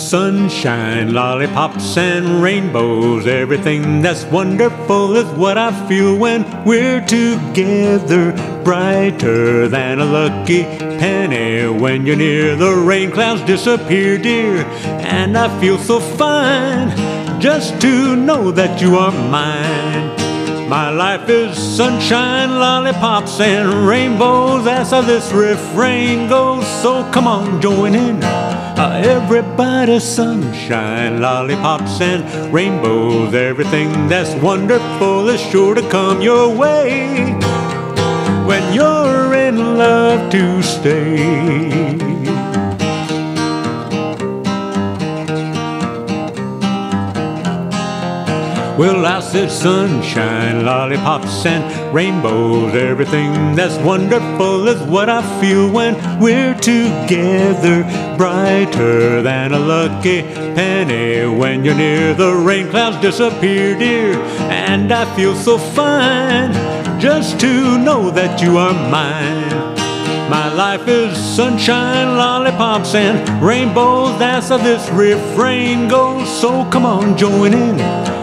Sunshine, lollipops, and rainbows, everything that's wonderful is what I feel when we're together. Brighter than a lucky penny when you're near, the rain clouds disappear, dear. And I feel so fine just to know that you are mine. My life is sunshine, lollipops, and rainbows. That's how this refrain goes, so come on, join in. Everybody, sunshine, lollipops, and rainbows. Everything that's wonderful is sure to come your way when you're in love to stay. Well, I said sunshine, lollipops, and rainbows. Everything that's wonderful is what I feel when we're together. Brighter than a lucky penny when you're near, the rain clouds disappear, dear. And I feel so fine just to know that you are mine. My life is sunshine, lollipops, and rainbows. That's how this refrain goes, so come on, join in.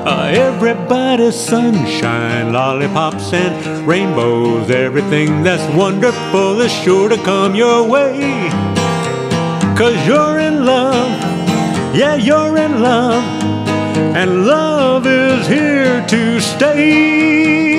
Everybody, sunshine, lollipops, and rainbows. Everything that's wonderful is sure to come your way, 'cause you're in love, yeah, you're in love, and love is here to stay.